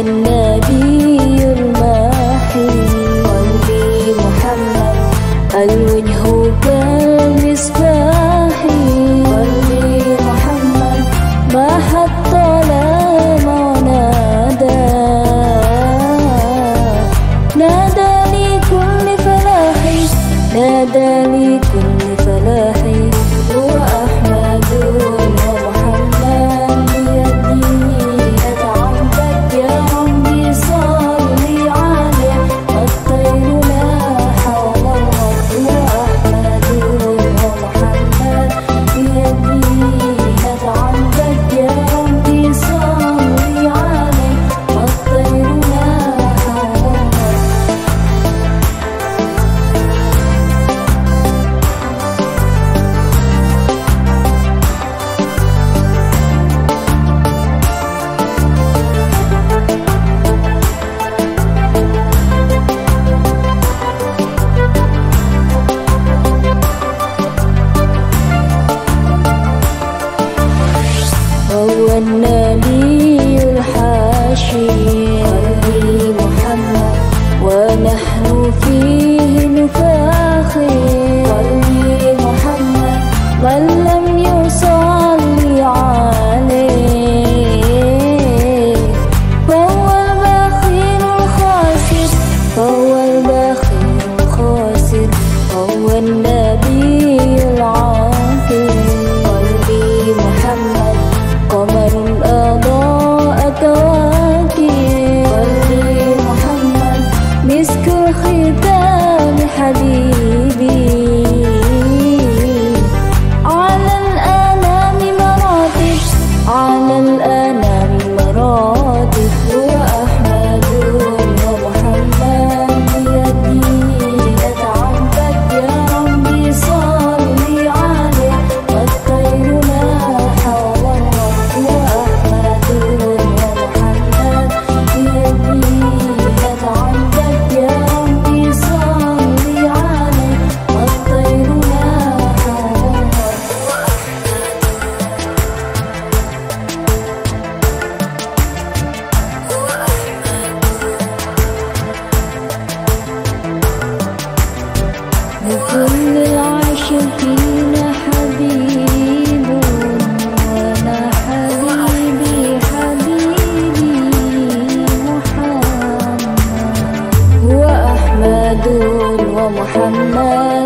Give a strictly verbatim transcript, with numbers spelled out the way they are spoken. النبي الماحي قلبي محمد الوجه كمصباحي قلبي محمد ما حط لا منادى نادى لكل فلاحي نادى لكل فلاحي هو أحمد هو النبي الحاشي قلبي محمد ونحن فيه نفاخر قلبي محمد من لم يصلي عليه فهو البخيل الخاسر فهو البخيل الخاسر هو النبي العاقل قلبي محمد قمر أضاء كواكب قلبي محمد مسك الختام حبيبي على الأنام مراتب على الأنام مراتب هو أحمد ومحمد بيدي أدعمتك يا ربي صلي عليه الطير كل العاشقين حبيب وانا حبيبي حبيبي محمد هو أحمد ومحمد.